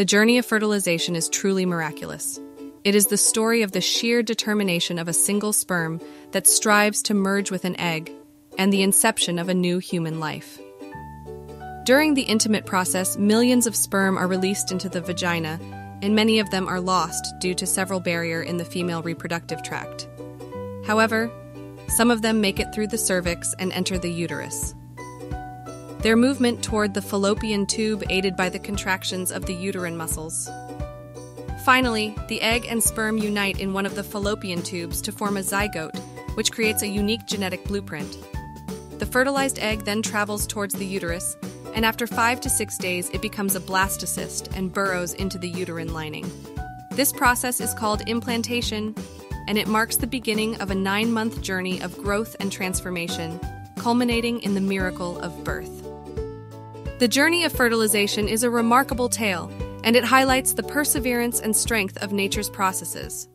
The journey of fertilization is truly miraculous. It is the story of the sheer determination of a single sperm that strives to merge with an egg and the inception of a new human life. During the intimate process, millions of sperm are released into the vagina, and many of them are lost due to several barriers in the female reproductive tract. However, some of them make it through the cervix and enter the uterus. Their movement toward the fallopian tube aided by the contractions of the uterine muscles. Finally, the egg and sperm unite in one of the fallopian tubes to form a zygote, which creates a unique genetic blueprint. The fertilized egg then travels towards the uterus, and after 5 to 6 days it becomes a blastocyst and burrows into the uterine lining. This process is called implantation, and it marks the beginning of a 9-month journey of growth and transformation, culminating in the miracle of birth. The journey of fertilization is a remarkable tale, and it highlights the perseverance and strength of nature's processes.